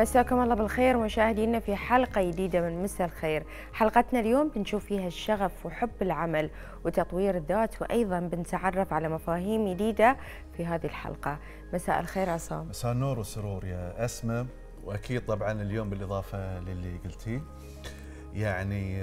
مساكم الله بالخير مشاهدينا في حلقة جديدة من مساء الخير. حلقتنا اليوم بنشوف فيها الشغف وحب العمل وتطوير الذات، وأيضا بنتعرف على مفاهيم جديدة في هذه الحلقة. مساء الخير عصام. مساء النور والسرور يا أسماء، وأكيد طبعا اليوم بالإضافة للي قلتيه يعني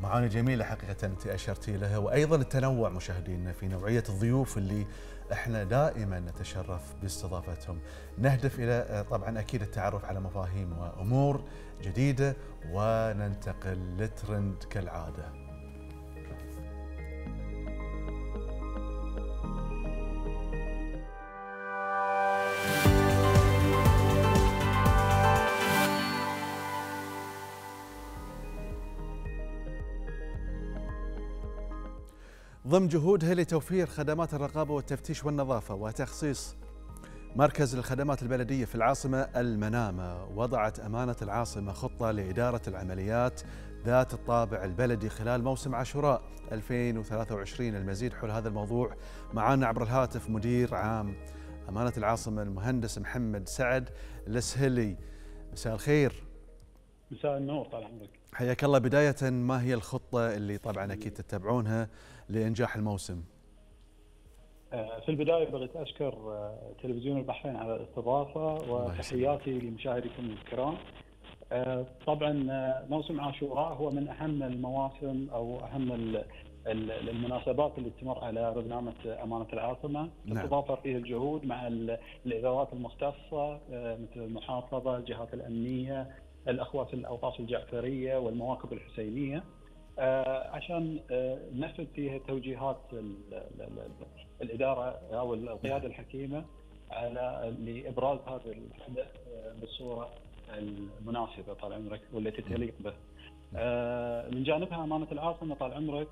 معاني جميلة حقيقة أنت أشرتي لها، وأيضا التنوع مشاهدينا في نوعية الضيوف اللي احنا دائما نتشرف باستضافتهم. نهدف الى طبعا اكيد التعرف على مفاهيم وامور جديده، وننتقل للترند كالعاده. ضمن جهودها لتوفير خدمات الرقابة والتفتيش والنظافة وتخصيص مركز الخدمات البلدية في العاصمة المنامة، وضعت أمانة العاصمة خطة لإدارة العمليات ذات الطابع البلدي خلال موسم عاشوراء 2023. المزيد حول هذا الموضوع معنا عبر الهاتف مدير عام أمانة العاصمة المهندس محمد سعد الأسهلي. مساء الخير. مساء النور، طال عمرك. حياك الله. بداية، ما هي الخطة اللي طبعا أكيد تتبعونها لإنجاح الموسم؟ في البداية بغيت أشكر تلفزيون البحرين على الاستضافة، وتحياتي لمشاهديكم الكرام. طبعا موسم عاشوراء هو من أهم المواسم أو أهم المناسبات اللي تمر على برنامج أمانة العاصمة، تتضافر فيه الجهود مع الإدارات المختصة مثل المحافظة، الجهات الأمنية، الأخوات الأوطاس الجعفرية والمواكب الحسينية، عشان ننفذ فيها توجيهات الإدارة أو القيادة الحكيمة على لإبراز هذا الحدث بالصورة المناسبة طال عمرك والتي تليق به. من جانبها أمانة العاصمة طال عمرك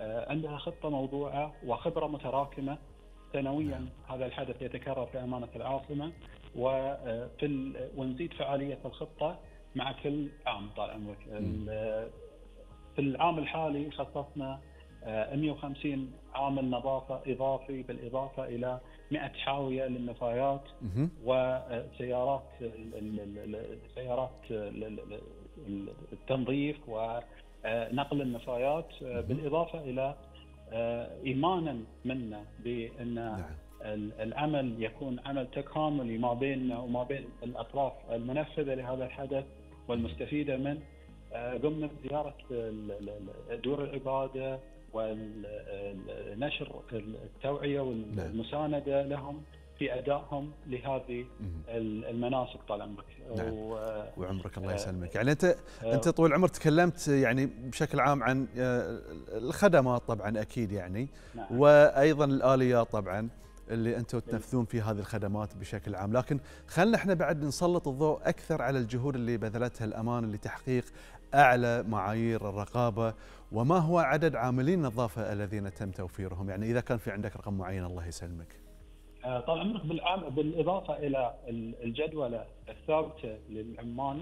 عندها خطة موضوعة وخبرة متراكمة. سنويا هذا الحدث يتكرر في أمانة العاصمة، ونزيد فعالية الخطة مع كل عام طال عمرك. في العام الحالي خصصنا 150 عامل نظافة إضافي، بالإضافة إلى 100 حاوية للنفايات وسيارات التنظيف ونقل النفايات، بالإضافة إلى إيمانا منا بأن العمل يكون عمل تكاملي ما بيننا وما بين الأطراف المنفذة لهذا الحدث والمستفيدة منه. قمنا بزيارة دور العبادة ونشر التوعية والمساندة لهم في أدائهم لهذه المناسك طال عمرك. نعم. وعمرك الله يسلمك. يعني أنت طول العمر تكلمت يعني بشكل عام عن الخدمات طبعا أكيد يعني. نعم. وأيضا الآليات طبعا اللي أنتم تنفذون في هذه الخدمات بشكل عام، لكن خلنا احنا بعد نسلط الضوء أكثر على الجهود اللي بذلتها الأمانة لتحقيق أعلى معايير الرقابة، وما هو عدد عاملي النظافة الذين تم توفيرهم؟ يعني إذا كان في عندك رقم معين الله يسلمك. طال عمرك بالإضافة إلى الجدولة الثابتة للعمال،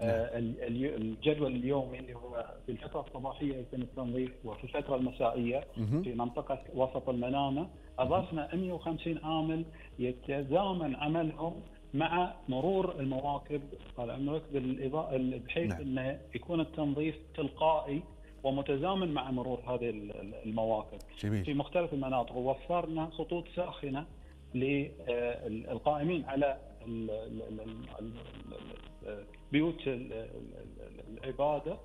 الجدول اليومي اللي هو في الفترة الصباحية يتم التنظيف، وفي الفترة المسائية في منطقة وسط المنامة أضفنا 150 عامل يتزامن عملهم مع مرور المواكب طال عمرك، بحيث أنه يكون التنظيف تلقائي ومتزامن مع مرور هذه المواكب. جميل. في مختلف المناطق، ووفرنا خطوط ساخنة للقائمين على بيوت العبادة،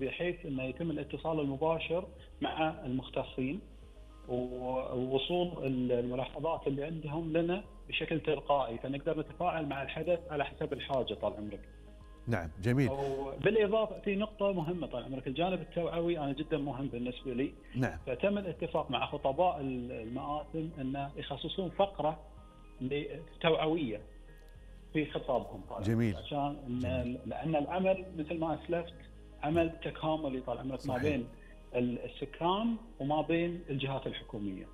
بحيث أنه يتم الاتصال المباشر مع المختصين ووصول الملاحظات اللي عندهم لنا بشكل تلقائي، فنقدر نتفاعل مع الحدث على حسب الحاجة طال عمرك. نعم جميل. بالإضافة في نقطة مهمة طال عمرك، الجانب التوعوي أنا جدا مهم بالنسبة لي. نعم. فتم الاتفاق مع خطباء المآثم أن يخصصون فقرة توعوية في خطابهم. جميل. عشان لأن العمل مثل ما أسلفت عمل تكاملي طال عمرك ما بين السكان وما بين الجهات الحكومية.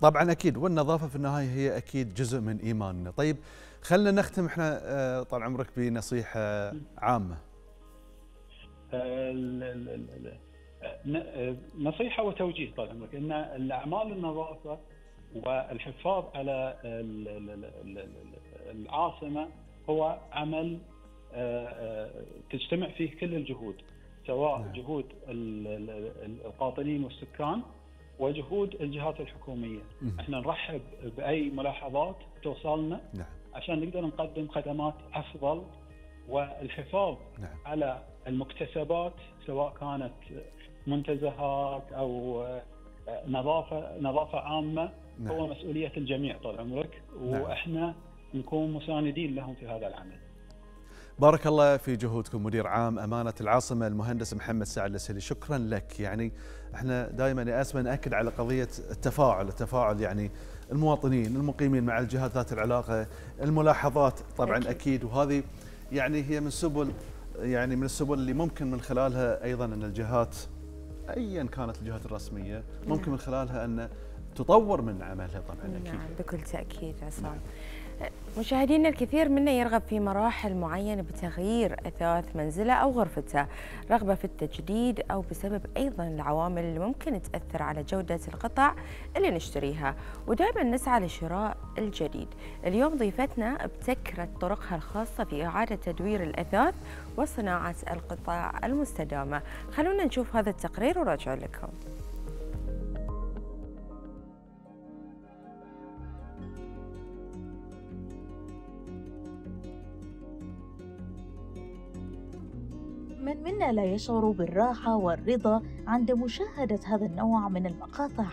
طبعا أكيد، والنظافة في النهاية هي أكيد جزء من إيماننا. طيب خلنا نختم إحنا طال عمرك بنصيحة عامة. نصيحة وتوجيه طال عمرك أن الأعمال النظافة والحفاظ على العاصمة هو عمل تجتمع فيه كل الجهود، سواء جهود القاطنين والسكان وجهود الجهات الحكومية. احنا نرحب بأي ملاحظات توصلنا عشان نقدر نقدم خدمات أفضل والحفاظ على المكتسبات، سواء كانت منتزهات أو نظافة عامة. هو مسؤولية الجميع طال عمرك، وإحنا نكون مساندين لهم في هذا العمل. بارك الله في جهودكم مدير عام أمانة العاصمة المهندس محمد سعد الأسهلي، شكرا لك. يعني احنا دائما يا اسماء نأكد على قضية التفاعل يعني المواطنين المقيمين مع الجهات ذات العلاقة، الملاحظات طبعا أكيد، وهذه يعني هي من سبل يعني من السبل اللي ممكن من خلالها أيضا أن الجهات أيا كانت الجهات الرسمية ممكن من خلالها أن تطور من عملها طبعا أكيد. نعم بكل تأكيد عصام. مشاهدينا الكثير منا يرغب في مراحل معينة بتغيير أثاث منزله أو غرفته، رغبة في التجديد أو بسبب أيضا العوامل اللي ممكن تأثر على جودة القطع اللي نشتريها، ودائما نسعى لشراء الجديد. اليوم ضيفتنا ابتكرت طرقها الخاصة في إعادة تدوير الأثاث وصناعة القطع المستدامة. خلونا نشوف هذا التقرير وراجع لكم. من منا لا يشعر بالراحة والرضا عند مشاهدة هذا النوع من المقاطع؟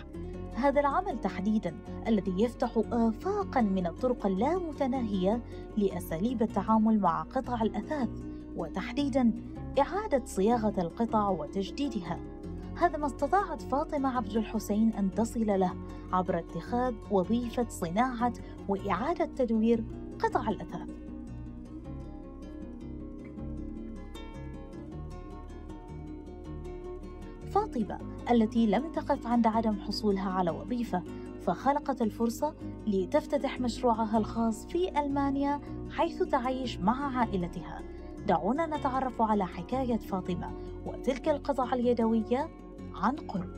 هذا العمل تحديداً الذي يفتح آفاقاً من الطرق اللامتناهية لأساليب التعامل مع قطع الأثاث، وتحديداً إعادة صياغة القطع وتجديدها. هذا ما استطاعت فاطمة عبد الحسين أن تصل له عبر اتخاذ وظيفة صناعة وإعادة تدوير قطع الأثاث. فاطمة التي لم تقف عند عدم حصولها على وظيفة، فخلقت الفرصة لتفتتح مشروعها الخاص في ألمانيا حيث تعيش مع عائلتها. دعونا نتعرف على حكاية فاطمة وتلك القطع اليدوية عن قرب.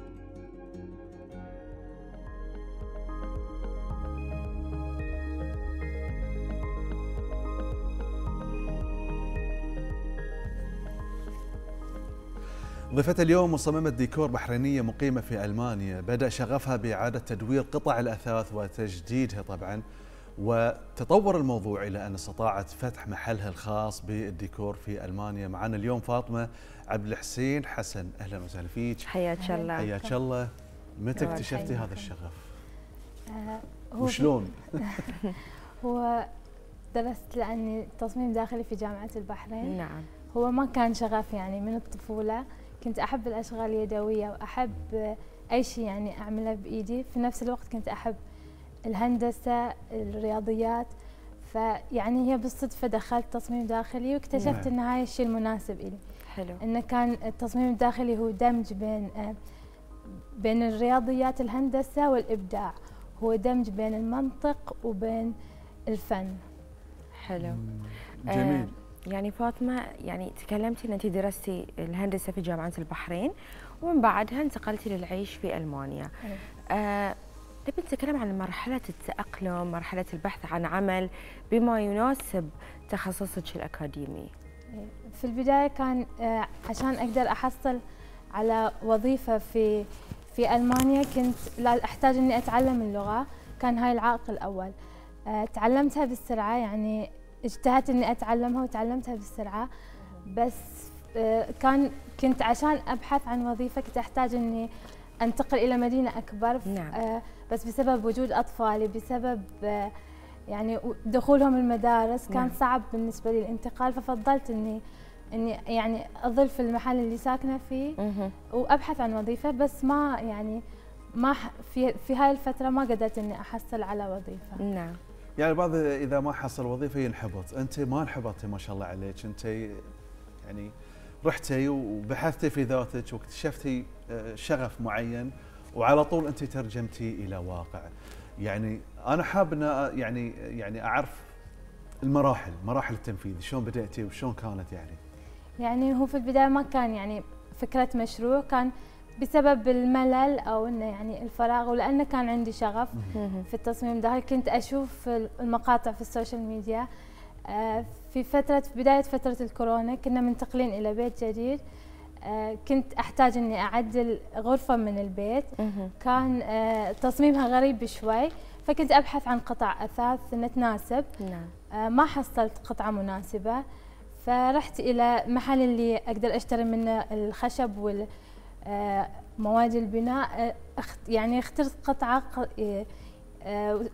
ضيفة اليوم مصممة ديكور بحرينية مقيمة في ألمانيا، بدأ شغفها بإعادة تدوير قطع الأثاث وتجديدها طبعا، وتطور الموضوع إلى أن استطاعت فتح محلها الخاص بالديكور في ألمانيا. معنا اليوم فاطمة عبد الحسين حسن، أهلا وسهلا فيك. حياك الله. حياك الله. متى اكتشفتي هذا الشغف؟ وشلون؟ هو درست لأني تصميم داخلي في جامعة البحرين. نعم. هو ما كان شغف يعني من الطفولة، كنت أحب الأشغال اليدوية وأحب أي شيء يعني أعمله بإيدي، في نفس الوقت كنت أحب الهندسة الرياضيات، فيعني هي بالصدفة دخلت تصميم داخلي واكتشفت أن هاي الشيء المناسب إلي. حلو. إنه كان التصميم الداخلي هو دمج بين الرياضيات الهندسة والإبداع، هو دمج بين المنطق وبين الفن. حلو جميل. يعني فاطمة يعني تكلمتي أن أنت درستي الهندسة في جامعة البحرين ومن بعدها انتقلتي للعيش في ألمانيا. نبي نتكلم عن مرحلة التأقلم، مرحلة البحث عن عمل بما يناسب تخصصك الأكاديمي. في البداية كان عشان أقدر أحصل على وظيفة في ألمانيا كنت لا أحتاج أني أتعلم اللغة، كان هاي العائق الأول. تعلمتها بالسرعة، يعني اجتهدت اني اتعلمها وتعلمتها بالسرعه، بس كنت عشان ابحث عن وظيفه كنت احتاج اني انتقل الى مدينه اكبر. نعم. بس بسبب وجود اطفالي، بسبب يعني دخولهم المدارس كان صعب بالنسبه لي الانتقال، ففضلت اني يعني اظل في المحل اللي ساكنه فيه وابحث عن وظيفه، بس ما يعني ما في هاي الفتره ما قدرت اني احصل على وظيفه. نعم. يعني البعض إذا ما حصل وظيفة ينحبط، أنت ما انحبطتي ما شاء الله عليك، أنت يعني رحتي وبحثتي في ذاتك واكتشفتي شغف معين وعلى طول أنت ترجمتي إلى واقع. يعني أنا حاب يعني أعرف مراحل التنفيذ، شلون بدأتي وشلون كانت يعني هو في البداية ما كان يعني فكرة مشروع، كان بسبب الملل او انه يعني الفراغ، ولانه كان عندي شغف في التصميم الداخلي كنت اشوف المقاطع في السوشيال ميديا في بداية فترة الكورونا كنا منتقلين إلى بيت جديد، كنت أحتاج إني أعدل غرفة من البيت، كان تصميمها غريب شوي، فكنت أبحث عن قطع أثاث تناسب. ما حصلت قطعة مناسبة، فرحت إلى محل اللي أقدر أشتري منه الخشب والمواد البناء، يعني اخترت قطعة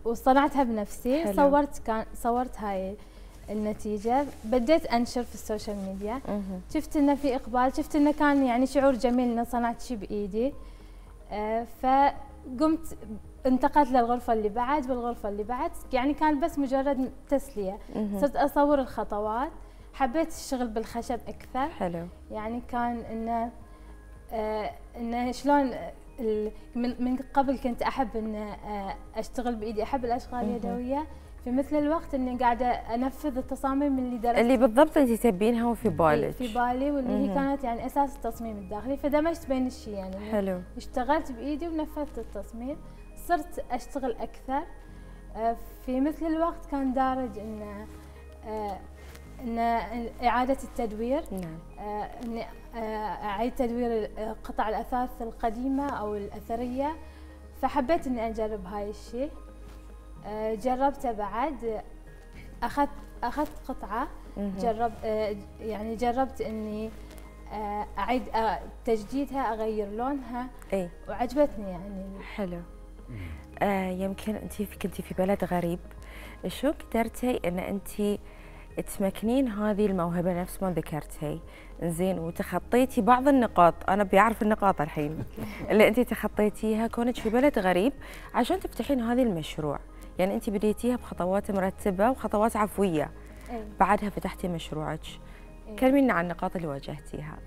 وصنعتها بنفسي. حلو. صورت هاي النتيجة، بديت أنشر في السوشيال ميديا. شفت إنه في إقبال، شفت إنه كان يعني شعور جميل إن صنعت شيء بإيدي. فقمت انتقلت للغرفة اللي بعد والغرفة اللي بعد، يعني كان بس مجرد تسلية. صرت أصور الخطوات، حبيت الشغل بالخشب أكثر. حلو. يعني كان إنه شلون من قبل كنت أحب إن أشتغل بإيدي، أحب الأشغال اليدوية، في مثل الوقت إني قاعدة أنفذ التصاميم اللي درستها، اللي بالضبط أنت تبينها وفي بالك، في بالي، واللي هي كانت يعني أساس التصميم الداخلي، فدمجت بين الشيء يعني. حلو. اشتغلت بإيدي ونفذت التصميم، صرت أشتغل أكثر. في مثل الوقت كان دارج إن إعادة التدوير. نعم. إني أعيد تدوير قطع الأثاث القديمة أو الأثرية، فحبيت إني أجرب هاي الشيء. جربته بعد، أخذت قطعة، جربت إني أعيد تجديدها، أغير لونها. أي. وعجبتني يعني. حلو. يمكن أنت كنتي في بلد غريب، شو قدرتي إن أنت تمكنين هذه الموهبة نفس ما ذكرتي، زين، وتخطيتي بعض النقاط، أنا بعرف النقاط الحين اللي أنت تخطيتيها كونك في بلد غريب عشان تفتحين هذا المشروع، يعني أنت بديتيها بخطوات مرتبة وخطوات عفوية. أيه. بعدها فتحتي مشروعك. أيه. كلمينا عن النقاط اللي واجهتيها.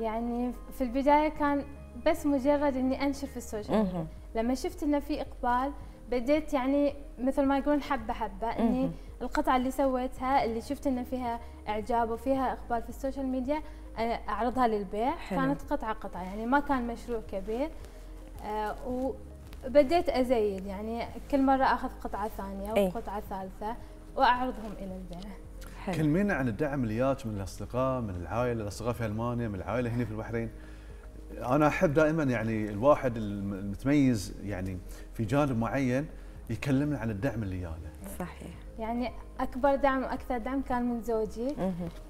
يعني في البداية كان بس مجرد إني أنشر في السوشيال ميديا، لما شفت إنه في إقبال بديت يعني مثل ما يقولون حبة حبة، إني القطعة اللي سويتها اللي شفت إن فيها إعجاب وفيها إقبال في السوشيال ميديا أعرضها للبيع. حلو. كانت قطعة يعني، ما كان مشروع كبير. وبديت أزيد، يعني كل مرة أخذ قطعة ثانية وقطعة ثالثة وأعرضهم إلى البيع. كلمينا عن الدعم اللي جاك من الأصدقاء، من العائلة، الأصدقاء في ألمانيا، من العائلة هنا في البحرين. أنا أحب دائما يعني الواحد المتميز يعني في جانب معين يكلمنا عن الدعم اللي جاله. صحيح. يعني أكبر دعم وأكثر دعم كان من زوجي،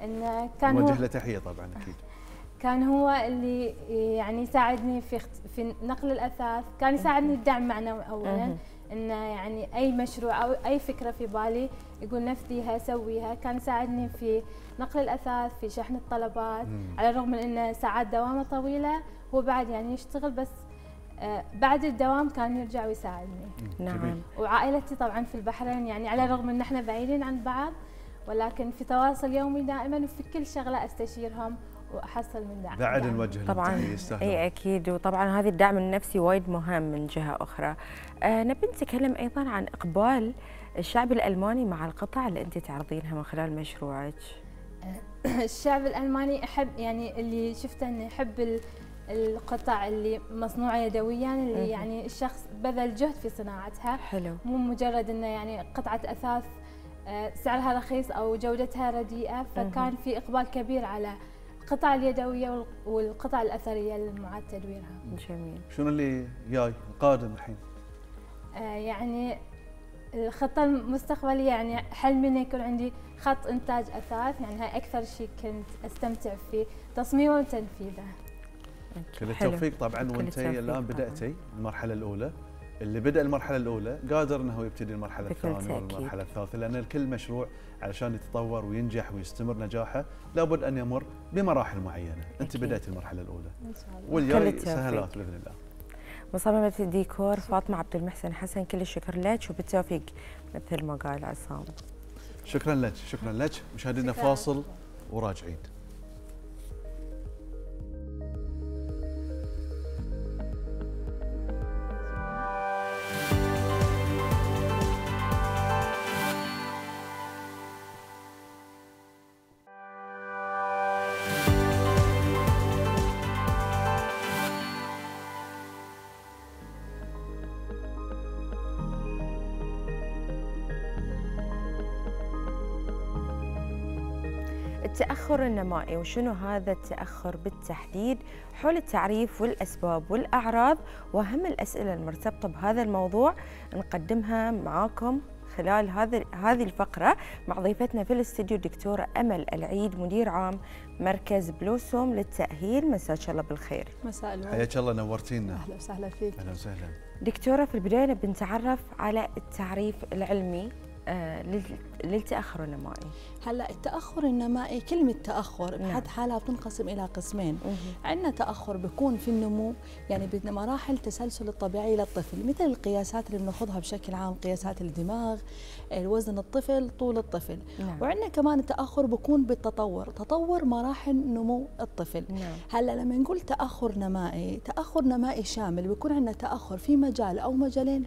إنه كان هو، وجه له تحية طبعا أكيد، كان هو اللي يعني يساعدني في نقل الأثاث، كان يساعدني الدعم معنوي أولا، إنه يعني أي مشروع أو أي فكرة في بالي يقول نفذيها سويها، كان يساعدني في نقل الأثاث، في شحن الطلبات، على الرغم من إنه ساعات دوامه طويلة هو بعد يعني يشتغل، بس بعد الدوام كان يرجع ويساعدني. نعم. وعائلتي طبعا في البحرين، يعني على الرغم ان احنا بعيدين عن بعض، ولكن في تواصل يومي دائما، وفي كل شغله استشيرهم واحصل من دعم. بعد نوجه طبعا. اي اكيد. وطبعا هذا الدعم النفسي وايد مهم. من جهه اخرى نبي نتكلم ايضا عن اقبال الشعب الالماني مع القطع اللي انت تعرضينها من خلال مشروعك. الشعب الالماني يحب، يعني اللي شفته انه يحب القطع اللي مصنوعه يدويا، اللي يعني الشخص بذل جهد في صناعتها. حلو. مو مجرد انه يعني قطعه اثاث سعرها رخيص او جودتها رديئه، فكان في اقبال كبير على القطع اليدويه والقطع الاثريه اللي معاد تدويرها. جميل. شنو اللي جاي القادم الحين؟ يعني الخطه المستقبليه، يعني حلمي انه يكون عندي خط انتاج اثاث، يعني هاي اكثر شيء كنت استمتع فيه تصميمه وتنفيذه. كل التوفيق طبعا. وانتي الان بداتي المرحله الاولى، اللي بدا المرحله الاولى قادر انه يبتدي المرحله الثانيه والمرحله الثالثه، لان الكل مشروع علشان يتطور وينجح ويستمر نجاحه لابد ان يمر بمراحل معينه. انت بداتي المرحله الاولى ان شاء الله، والجاي سهلات باذن الله. مصممه الديكور فاطمه عبد الحسين حسن، كل الشكر لك وبالتوفيق مثل ما قال عصام. شكرا لك. شكرا لك. مشاهدينا فاصل وراجعين. التأخر النمائي، وشنو هذا التأخر بالتحديد، حول التعريف والأسباب والأعراض وأهم الأسئلة المرتبطة بهذا الموضوع نقدمها معاكم خلال هذه الفقرة مع ضيفتنا في الاستديو الدكتورة أمل العيد، مدير عام مركز بلوسوم للتأهيل. مساك الله بالخير. مساء الورد. حياك الله، نورتينا. أهلا وسهلا فيك. أهلا وسهلا دكتورة. في البداية بنتعرف على التعريف العلمي للتأخر النمائي. هلا التأخر النمائي، كلمة تأخر بحد حالها بتنقسم إلى قسمين. عندنا تأخر بيكون في النمو، يعني بمراحل تسلسل الطبيعي للطفل، مثل القياسات اللي بناخذها بشكل عام، قياسات الدماغ، وزن الطفل، طول الطفل. وعندنا كمان تأخر بيكون بالتطور، تطور مراحل نمو الطفل. هلا لما نقول تأخر نمائي، تأخر نمائي شامل، بيكون عندنا تأخر في مجال أو مجالين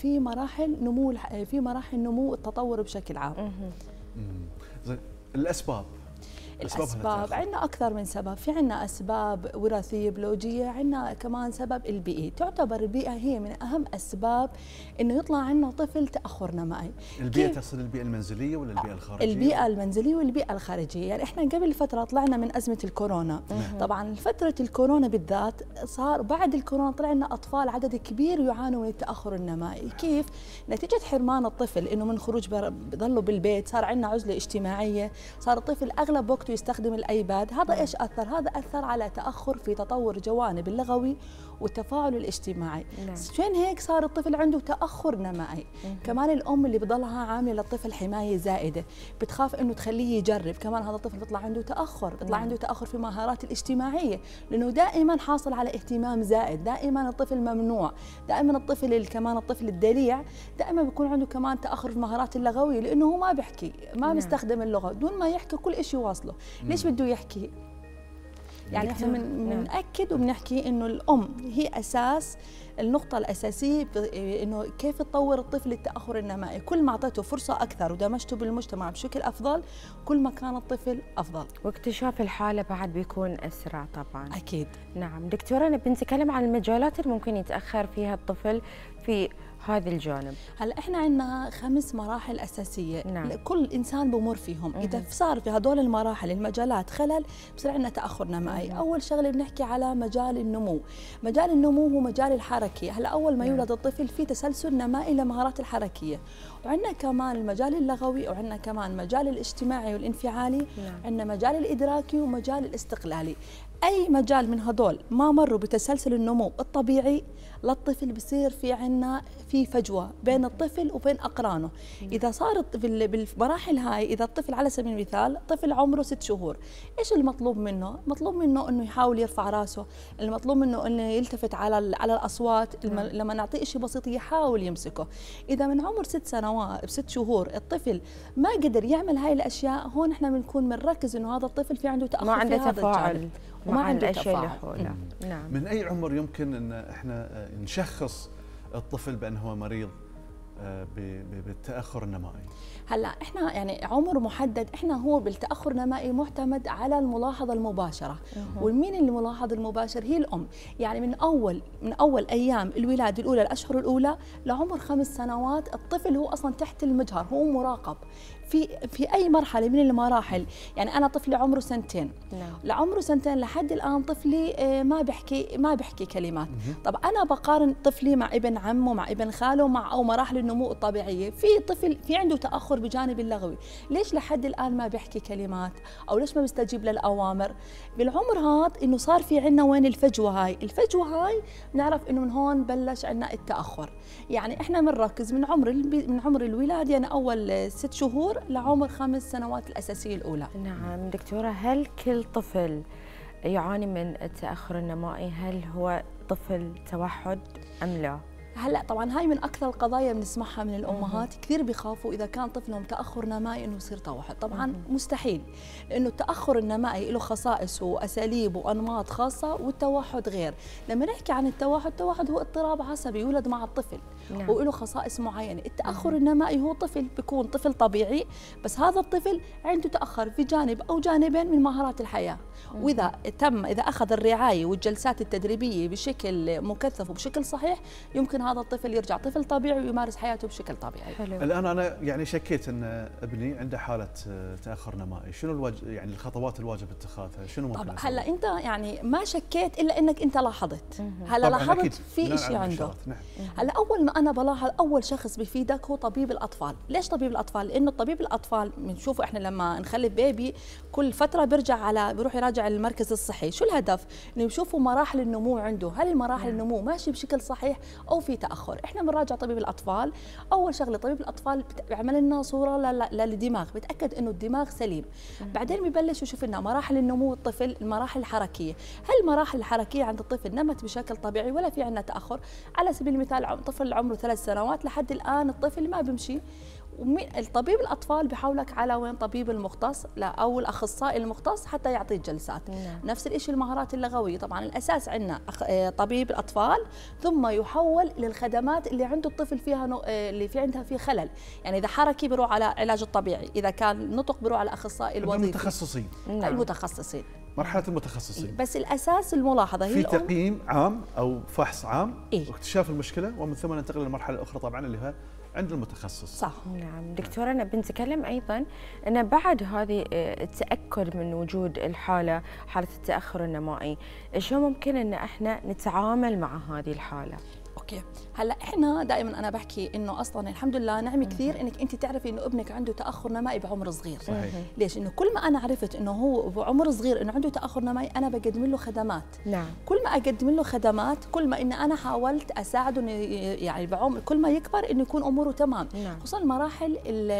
في مراحل نمو التطور بشكل عام. الأسباب عندنا أكثر من سبب، في عندنا أسباب وراثية بيولوجية، عندنا كمان سبب البيئي. تعتبر البيئة هي من أهم أسباب إنه يطلع عندنا طفل تأخر نمائي. البيئة تقصد البيئة المنزلية ولا البيئة الخارجية؟ البيئة المنزلية والبيئة الخارجية. يعني إحنا قبل فترة طلعنا من أزمة الكورونا. طبعا فترة الكورونا بالذات، صار بعد الكورونا طلع لنا أطفال عدد كبير يعانوا من التأخر النمائي. كيف؟ نتيجة حرمان الطفل إنه من خروج بضلوا بالبيت، صار عندنا عزلة اجتماعية، صار الطفل أغلب وقته يستخدم الايباد. هذا ايش اثر؟ هذا اثر على تاخر في تطور جوانب اللغوي والتفاعل الاجتماعي. عشان هيك صار الطفل عنده تاخر نمائي. كمان الام اللي بضلها عامله للطفل حمايه زائده، بتخاف انه تخليه يجرب، كمان هذا الطفل بيطلع عنده تاخر، بيطلع عنده تاخر في مهارات الاجتماعيه، لانه دائما حاصل على اهتمام زائد، دائما الطفل ممنوع، دائما الطفل كمان الطفل الدليع دائما بيكون عنده كمان تاخر في مهارات اللغويه، لانه هو ما بيحكي، ما مستخدم اللغه، دون ما يحكي كل شيء واصله. ليش بده يحكي؟ يعني احنا بنأكد وبنحكي انه الام هي اساس النقطة الأساسية، إنه كيف تطور الطفل التأخر النمائي. كل ما أعطيته فرصة أكثر ودمجته بالمجتمع بشكل أفضل، كل ما كان الطفل أفضل، واكتشاف الحالة بعد بيكون أسرع طبعاً. أكيد. نعم دكتورة، أنا بنتكلم عن المجالات اللي ممكن يتأخر فيها الطفل في هذا الجانب. هلا احنا عندنا 5 مراحل أساسية. كل إنسان بمر فيهم. إذا صار في هذول المراحل المجالات خلل، بصير عندنا تأخر نمائي. أول شغلة بنحكي على مجال النمو. مجال النمو هو مجال الحركة. هلا أول ما يولد الطفل في تسلسل نمائي لمهارات الحركية، وعندنا كمان المجال اللغوي، وعندنا كمان مجال الاجتماعي والانفعالي، عندنا مجال الإدراكي ومجال الاستقلالي. أي مجال من هدول ما مروا بتسلسل النمو الطبيعي للطفل، بصير في عنا في فجوة بين الطفل وبين أقرانه. إذا صارت بالمراحل هاي، إذا الطفل على سبيل المثال طفل عمره 6 شهور، إيش المطلوب منه؟ المطلوب منه إنه يحاول يرفع راسه، المطلوب منه إنه يلتفت على الأصوات، لما نعطيه إشي بسيط يحاول يمسكه. إذا من عمر 6 سنوات 6 شهور الطفل ما قدر يعمل هاي الأشياء، هون إحنا بنكون بنركز إنه هذا الطفل في عنده تأخر، ما عنده تفاعل وما عنده تفاعل. من أي عمر يمكن إن إحنا نشخص الطفل بأنه مريض بالتأخر النمائي؟ هلا احنا يعني عمر محدد، احنا هو بالتأخر النمائي معتمد على الملاحظة المباشرة. ومين الملاحظة المباشرة؟ هي الأم. يعني من أول أيام الولادة الأولى، الأشهر الأولى لعمر 5 سنوات، الطفل هو أصلا تحت المجهر، هو مراقب في أي مرحلة من المراحل. يعني أنا طفلي عمره 2 سنين، لعمره 2 سنين لحد الآن طفلي ما بحكي كلمات. طب أنا بقارن طفلي مع ابن عمه، مع ابن خاله، مع أو مراحل النمو الطبيعية. في طفل في عنده تأخر بجانب اللغوي، ليش لحد الآن ما بحكي كلمات أو ليش ما بيستجيب للأوامر؟ بالعمر هذا إنه صار في عنا وين الفجوة هاي. الفجوة هاي بنعرف إنه من هون بلش عنا التأخر. يعني إحنا بنركز من عمر الولادة، يعني أول 6 شهور لعمر 5 سنوات الأساسية الأولى. نعم دكتورة، هل كل طفل يعاني من التأخر النمائي؟ هل هو طفل توحد أم لا؟ هلا طبعا هاي من اكثر القضايا بنسمعها من الامهات، كثير بخافوا اذا كان طفلهم تاخر نمائي انه يصير توحد. طبعا مستحيل، لانه التاخر النمائي له خصائص واساليب وانماط خاصه، والتوحد غير. لما نحكي عن التوحد، التوحد هو اضطراب عصبي يولد مع الطفل وله خصائص معينه. التاخر النمائي هو طفل بيكون طفل طبيعي، بس هذا الطفل عنده تاخر في جانب او جانبين من مهارات الحياه. واذا اخذ الرعايه والجلسات التدريبيه بشكل مكثف وبشكل صحيح، يمكن هذا الطفل يرجع طفل طبيعي ويمارس حياته بشكل طبيعي. حلو. الان انا يعني شكيت ان ابني عنده حاله تاخر نمائي، شنو يعني الخطوات الواجب اتخاذها؟ شنو ممكن؟ طب هلا انت يعني ما شكيت الا انك انت لاحظت، هلا لاحظت في شيء عنده. نعم. هلا اول ما انا بلاحظ اول شخص بيفيدك هو طبيب الاطفال. ليش طبيب الاطفال؟ لانه طبيب الاطفال بنشوفه احنا لما نخلف بيبي كل فتره بيرجع على بيروح يراجع المركز الصحي، شو الهدف؟ انه يشوفوا مراحل النمو عنده، هل مراحل النمو ماشي بشكل صحيح او في تاخر. احنا بنراجع طبيب الاطفال، اول شغله طبيب الاطفال بيعمل لنا صوره للدماغ، بتاكد انه الدماغ سليم. بعدين ببلش يشوف لنا مراحل النمو الطفل، المراحل الحركيه، هل المراحل الحركيه عند الطفل نمت بشكل طبيعي ولا في عندنا تاخر؟ على سبيل المثال طفل عمره 3 سنوات لحد الان الطفل ما بمشي، الطبيب الاطفال بحولك على وين؟ طبيب المختص او الاخصائي المختص حتى يعطيك جلسات. نفس الشيء المهارات اللغويه، طبعا الاساس عندنا طبيب الاطفال ثم يحول للخدمات اللي عنده الطفل فيها اللي في عندها في خلل، يعني اذا حركي بيروح على علاج الطبيعي، اذا كان نطق بيروح على الاخصائي الوظيفي. المتخصصين. المتخصصين، مرحله المتخصصين. بس الاساس الملاحظه هي في تقييم عام او فحص عام واكتشاف المشكله ومن ثم ننتقل للمرحله الاخرى طبعا اللي هي عند المتخصص. صح. نعم دكتورة، أنا بنتكلم أيضا أنا بعد هذه التأكد من وجود الحالة، حالة التأخر النمائي، شو ممكن أن احنا نتعامل مع هذه الحالة؟ اوكي، هلا احنا دائما انا بحكي انه اصلا الحمد لله نعمه كثير انك انت تعرفي انه ابنك عنده تاخر نمائي بعمر صغير. صحيح. ليش؟ انه كل ما انا عرفت انه هو بعمر صغير انه عنده تاخر نمائي انا بقدم له خدمات. نعم. كل ما اقدم له خدمات كل ما ان انا حاولت اساعده انه يعني بعمر كل ما يكبر انه يكون اموره تمام. نعم. خصوصا المراحل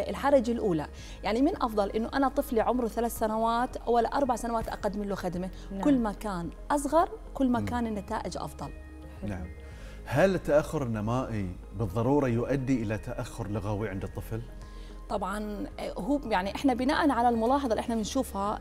الحرج الاولى، يعني من افضل انه انا طفلي عمره 3 سنوات ولا 4 سنوات اقدم له خدمه. نعم. كل ما كان اصغر كل ما كان النتائج افضل. نعم. هل التأخر النمائي بالضرورة يؤدي إلى تأخر لغوي عند الطفل؟ طبعا هو يعني احنا بناء على الملاحظه اللي احنا بنشوفها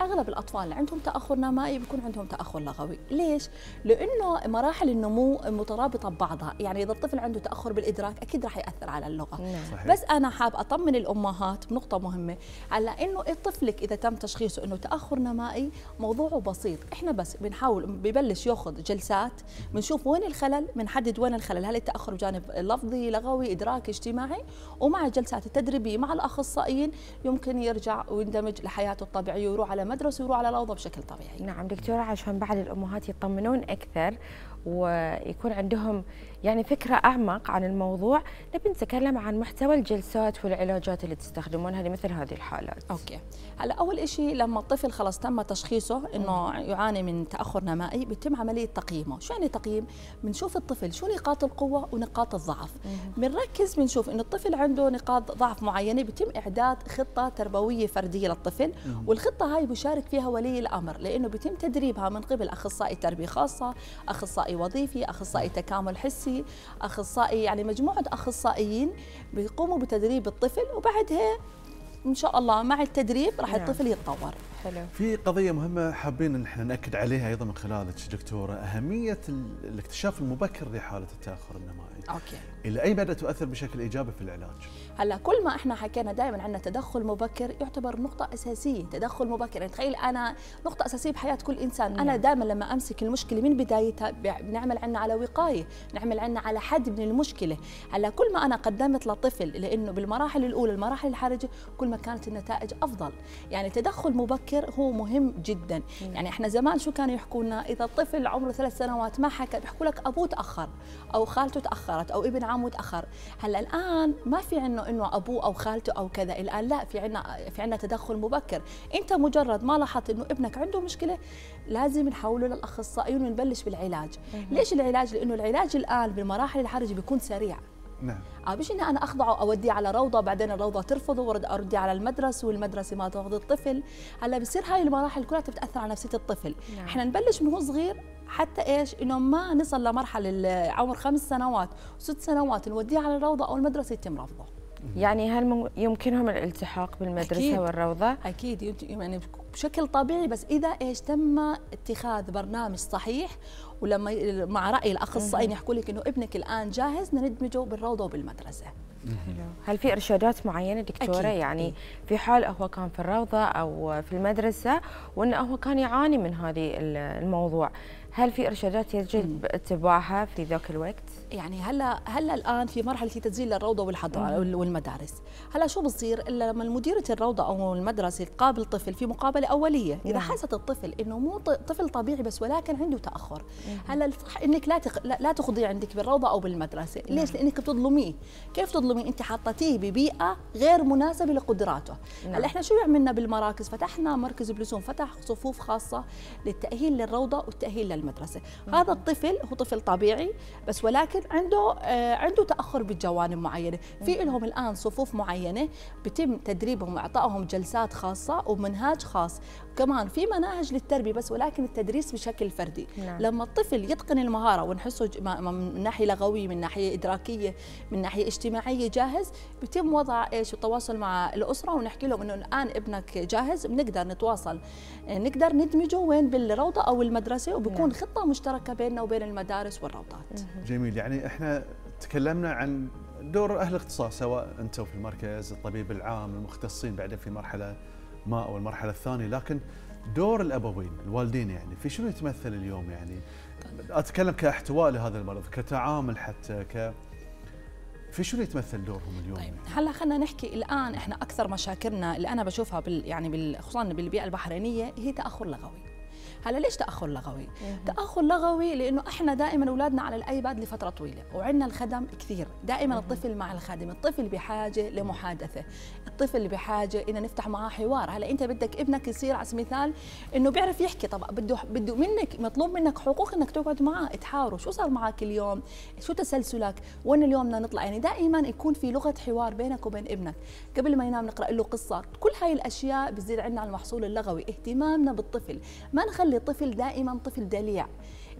اغلب الاطفال اللي عندهم تاخر نمائي بيكون عندهم تاخر لغوي. ليش؟ لانه مراحل النمو مترابطه ببعضها، يعني اذا الطفل عنده تاخر بالادراك اكيد راح ياثر على اللغه. صحيح. بس انا حاب اطمن الامهات بنقطه مهمه على انه طفلك اذا تم تشخيصه انه تاخر نمائي موضوعه بسيط، احنا بس بنحاول ببلش ياخذ جلسات، بنشوف وين الخلل، بنحدد وين الخلل، هل التاخر بجانب لفظي لغوي ادراكي اجتماعي، ومع جلسات التدريب مع الأخصائيين يمكن يرجع ويندمج لحياته الطبيعية ويروح على مدرسة ويروح على روضة بشكل طبيعي. نعم دكتورة، عشان بعد الأمهات يطمنون أكثر ويكون عندهم يعني فكرة أعمق عن الموضوع، نبي نتكلم عن محتوى الجلسات والعلاجات اللي تستخدمونها لمثل هذه الحالات. أوكي، هلا أول شيء لما الطفل خلاص تم تشخيصه إنه يعاني من تأخر نمائي بيتم عملية تقييمه، شو يعني تقييم؟ بنشوف الطفل شو نقاط القوة ونقاط الضعف، بنركز بنشوف إنه الطفل عنده نقاط ضعف معينة، بيتم إعداد خطة تربوية فردية للطفل، والخطة هاي بيشارك فيها ولي الأمر لأنه بيتم تدريبها من قبل أخصائي تربية خاصة، أخصائي وظيفي، أخصائي تكامل حسي، أخصائي، يعني مجموعة أخصائيين بيقوموا بتدريب الطفل وبعدها إن شاء الله مع التدريب راح الطفل يتطور. حلو. في قضية مهمة حابين نحن نأكد عليها أيضا من خلالك دكتورة، أهمية الاكتشاف المبكر لحالة التأخر النمائي. أوكي. إلى أي مدى تؤثر بشكل إيجابي في العلاج؟ هلا كل ما احنا حكينا دائما عندنا تدخل مبكر يعتبر نقطة أساسية، تدخل مبكر يعني تخيل أنا نقطة أساسية بحياة كل إنسان، أنا دائما لما أمسك المشكلة من بدايتها بنعمل عنا على وقاية، نعمل عنا على حد من المشكلة. هلا كل ما أنا قدمت لطفل لأنه بالمراحل الأولى المراحل الحرجة كل ما كانت النتائج أفضل، يعني تدخل مبكر هو مهم جدا. يعني احنا زمان شو كانوا يحكوا لنا إذا الطفل عمره 3 سنوات ما حكى بيحكوا لك أبوه تأخر أو خالته تأخرت أو ابن عمه تأخر. هلا الآن ما في عنا انه ابوه او خالته او كذا، الان لا، في عندنا تدخل مبكر، انت مجرد ما لاحظت انه ابنك عنده مشكله لازم نحوله للاخصائيين ونبلش بالعلاج. ليش العلاج؟ لانه العلاج الان بالمراحل الحرجه بيكون سريع. نعم. مش اني انا اخضعه اوديه على روضه بعدين الروضه ترفضه ورد ارديه على المدرسه والمدرسه ما تاخذ الطفل، هلا بصير هاي المراحل كلها بتاثر على نفسيه الطفل. نعم. احنا نبلش من هو صغير حتى ايش؟ انه ما نصل لمرحله عمر 5 سنوات و6 سنوات نوديه على الروضه او المدرسه يتم رفضه. يعني هل يمكنهم الالتحاق بالمدرسة؟ أكيد. والروضة؟ أكيد، يعني بشكل طبيعي، بس إذا إيش تم اتخاذ برنامج صحيح ولما مع رأي الأخصائيين يحكوا لك إنه ابنك الآن جاهز ندمجه بالروضة وبالمدرسة. هل في إرشادات معينة دكتورة؟ أكيد. يعني في حال هو كان في الروضة أو في المدرسة وإنه هو كان يعاني من هذه الموضوع، هل في ارشادات يجب اتباعها في ذاك الوقت؟ يعني هلا الان في مرحله تسجيل الروضه والحضانه والمدارس، هلا شو بصير الا لما مديره الروضه او المدرسه تقابل طفل في مقابله اوليه، اذا حست الطفل انه مو طفل طبيعي بس ولكن عنده تاخر، هلا الصح انك لا تخضي عندك بالروضه او بالمدرسه، ليش؟ لانك بتظلميه، كيف تظلميه؟ انت حطتيه ببيئه غير مناسبه لقدراته، هلا احنا شو عملنا بالمراكز؟ فتحنا مركز بلوسوم، فتح صفوف خاصه للتاهيل للروضه والتاهيل للمدرسه، هذا الطفل هو طفل طبيعي بس ولكن عنده تاخر بجوانب معينه، في لهم الان صفوف معينه بتم تدريبهم واعطائهم جلسات خاصه ومنهاج خاص، كمان في مناهج للتربيه بس ولكن التدريس بشكل فردي، لما الطفل يتقن المهاره ونحسه من ناحيه لغويه، من ناحيه ادراكيه، من ناحيه اجتماعيه جاهز، بتم وضع ايش؟ التواصل مع الاسره ونحكي لهم انه الان ابنك جاهز، بنقدر نتواصل، نقدر ندمجه وين؟ بالروضه او المدرسه، وبكون خطه مشتركه بيننا وبين المدارس والروضات. جميل. يعني احنا تكلمنا عن دور اهل الاختصاص، سواء انتم في المركز، الطبيب العام، المختصين بعدين في مرحله ما او المرحله الثانيه، لكن دور الابوين الوالدين يعني في شنو يتمثل اليوم؟ يعني اتكلم كاحتواء لهذا المرض، كتعامل حتى في شو يتمثل دورهم اليوم؟ طيب يعني؟ هلا خلينا نحكي الان احنا اكثر مشاكلنا اللي انا بشوفها خصوصا بالبيئه البحرينيه هي تاخر لغوي. هلا ليش تاخر لغوي؟ تاخر لغوي لانه احنا دائما اولادنا على الايباد لفتره طويله، وعندنا الخدم كثير، دائما الطفل مع الخادم، الطفل بحاجه لمحادثه، الطفل بحاجه ان نفتح معاه حوار، هلا انت بدك ابنك يصير على سبيل المثال انه بيعرف يحكي، طب بده منك، مطلوب منك حقوق انك تقعد معاه، تحاوره، شو صار معك اليوم؟ شو تسلسلك؟ وين اليوم بدنا نطلع؟ يعني دائما يكون في لغه حوار بينك وبين ابنك، قبل ما ينام نقرا له قصه، كل هاي الاشياء بتزيد عندنا على المحصول اللغوي، اهتمامنا بالطفل، ما نخلي الطفل دائما طفل دليع،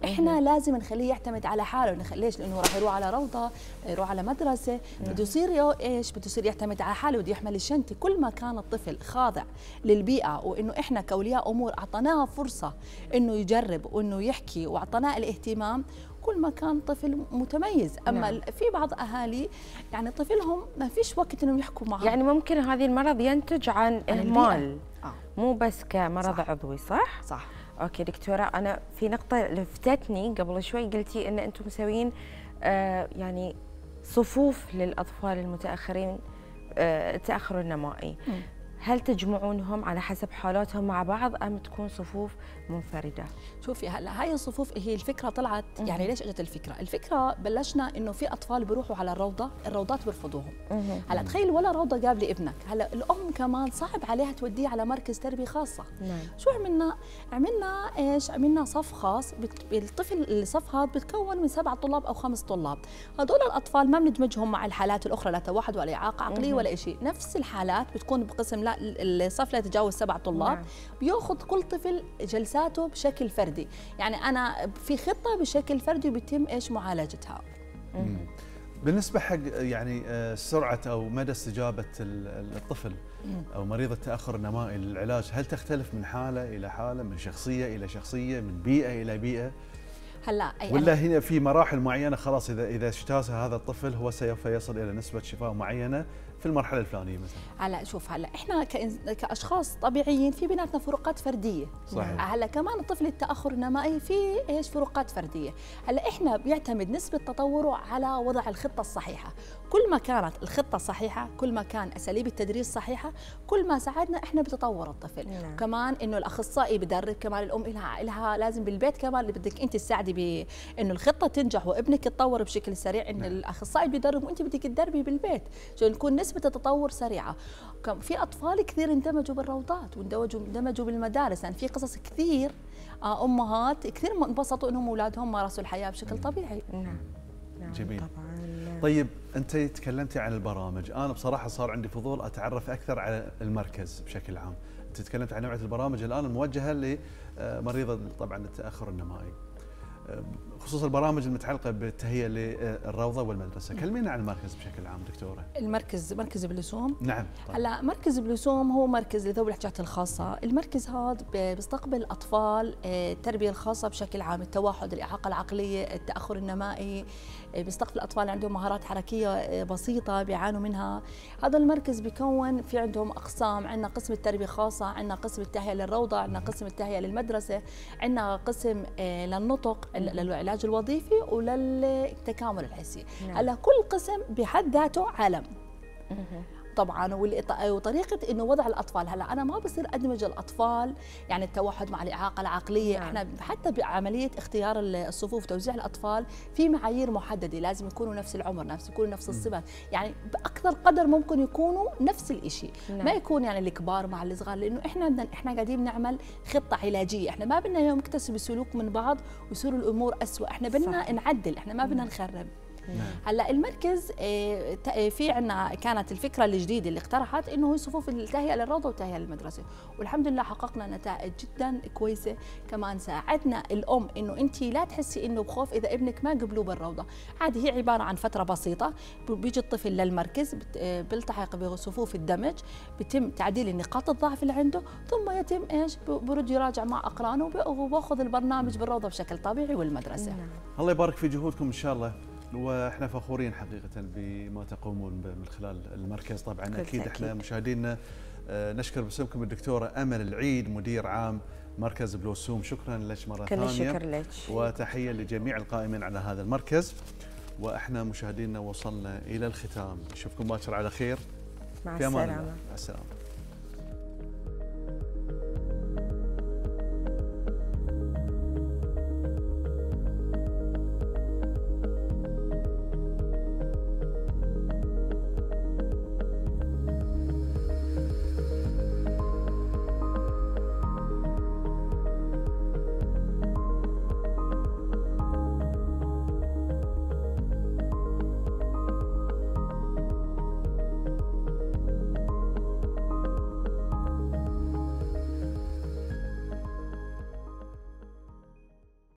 احنا لازم نخليه يعتمد على حاله، ليش؟ لانه راح يروح على روضه، يروح على مدرسه، بده يصير ايش؟ بده يصير يعتمد على حاله، بده يحمل الشنطه، كل ما كان الطفل خاضع للبيئه وانه احنا كاولياء امور اعطيناه فرصه انه يجرب وانه يحكي واعطيناه الاهتمام، كل ما كان طفل متميز. اما في بعض اهالي يعني طفلهم ما فيش وقت انهم يحكوا معه، يعني ممكن هذا المرض ينتج عن اهمال، مو بس كمرض عضوي، صح؟ صح. اوكي دكتوره، انا في نقطه لفتتني قبل شوي، قلتي ان انتم مسويين يعني صفوف للاطفال المتاخرين، التاخر النمائي، هل تجمعونهم على حسب حالاتهم مع بعض ام تكون صفوف منفرده؟ شوفي هلا هاي الصفوف هي الفكره طلعت، يعني ليش اجت الفكره؟ الفكره بلشنا انه في اطفال بيروحوا على الروضه، الروضات بيرفضوهم. هلا تخيل ولا روضه قابله ابنك، هلا الام كمان صعب عليها توديه على مركز تربيه خاصه. شو عملنا؟ عملنا ايش؟ عملنا صف خاص، الطفل الصف هذا بيتكون من 7 طلاب او 5 طلاب، هذول الاطفال ما بندمجهم مع الحالات الاخرى، لا توحد ولا اعاقه عقليه ولا شيء، نفس الحالات بتكون بقسم الصف لا يتجاوز 7 طلاب، بياخذ كل طفل جلساته بشكل فردي، يعني انا في خطه بشكل فردي بيتم ايش؟ معالجتها. بالنسبه حق يعني سرعه او مدى استجابه الطفل او مريض التاخر النمائي للعلاج، هل تختلف من حاله الى حاله، من شخصيه الى شخصيه، من بيئه الى بيئه؟ هلا ولا هنا في مراحل معينه خلاص اذا اجتاز هذا الطفل هو سوف يصل الى نسبه شفاء معينه في المرحله الفلانيه مثلا؟ هلا شوف، هلا احنا كاشخاص طبيعيين في بيناتنا فروقات فرديه، صحيح. هلا كمان الطفل التاخر النمائي في ايش؟ فروقات فرديه. هلا احنا بيعتمد نسبه تطوره على وضع الخطه الصحيحه، كل ما كانت الخطه صحيحه، كل ما كان اساليب التدريس صحيحه، كل ما ساعدنا احنا بتطور الطفل، وكمان انه الاخصائي بدرب، كمان الام لها لازم بالبيت كمان اللي بدك انت تساعدي بانه الخطه تنجح وابنك يتطور بشكل سريع، ان الاخصائي بيدرب وانت بدك تدربي بالبيت، عشان نكون نسبة التطور سريعة. في أطفال كثير اندمجوا بالروضات واندمجوا بالمدارس، يعني في قصص كثير أمهات كثير انبسطوا أنهم أولادهم مارسوا الحياة بشكل طبيعي. نعم جميل طبعاً. طيب أنت تكلمتي عن البرامج، أنا بصراحة صار عندي فضول أتعرف أكثر على المركز بشكل عام، أنت تكلمت عن نوعية البرامج الآن الموجهة لمريض طبعاً التأخر النمائي، خصوص البرامج المتعلقه بالتهيئه للروضه والمدرسه، كلمينا عن المركز بشكل عام دكتوره. المركز مركز بلوسوم. نعم. هلا مركز بلوسوم هو مركز لذوي الاحتياجات الخاصه، المركز هذا بيستقبل اطفال التربيه الخاصه بشكل عام، التوحد، الاعاقه العقليه، التاخر النمائي، بيستقبل اطفال عندهم مهارات حركيه بسيطه بيعانوا منها. هذا المركز بيكون في عندهم اقسام، عندنا قسم التربيه الخاصه، عندنا قسم التهيئه للروضه، عندنا قسم التهيئه للمدرسه، عندنا قسم للنطق للعلاج الوظيفي وللتكامل الحسي. هلا كل قسم بحد ذاته عالم طبعا، وطريقه انه وضع الاطفال. هلا انا ما بصير ادمج الاطفال يعني التوحد مع الاعاقه العقليه، نعم. احنا حتى بعمليه اختيار الصفوف توزيع الاطفال في معايير محدده، لازم يكونوا نفس العمر، لازم يكونوا نفس الصفات، يعني باكثر قدر ممكن يكونوا نفس الشيء، نعم. ما يكون يعني الكبار مع الصغار، لانه احنا قاعدين نعمل خطه علاجيه، احنا ما بدنا يوم نكتسب سلوك من بعض ويصير الامور اسوء، احنا بدنا نعدل، احنا ما بدنا نخرب. هلا المركز في عندنا كانت الفكره الجديده اللي اقترحت انه هي صفوف التهيئه للروضه والتهيئه للمدرسه، والحمد لله حققنا نتائج جدا كويسه، كمان ساعدنا الام انه انت لا تحسي انه بخوف اذا ابنك ما قبلوه بالروضه، عادي هي عباره عن فتره بسيطه، بيجي الطفل للمركز بيلتحق بصفوف الدمج، بيتم تعديل نقاط الضعف اللي عنده، ثم يتم ايش؟ برد يراجع مع اقرانه وباخذ البرنامج بالروضه بشكل طبيعي والمدرسه. الله يبارك في جهودكم ان شاء الله. واحنا فخورين حقيقه بما تقومون من خلال المركز طبعا. اكيد احنا مشاهدينا نشكر باسمكم الدكتوره امل العيد مدير عام مركز بلوسوم، شكرا لك مره ثانيه. كل الشكر لك، وتحيه لجميع القائمين على هذا المركز. واحنا مشاهدينا وصلنا الى الختام، نشوفكم باكر على خير، مع السلامه.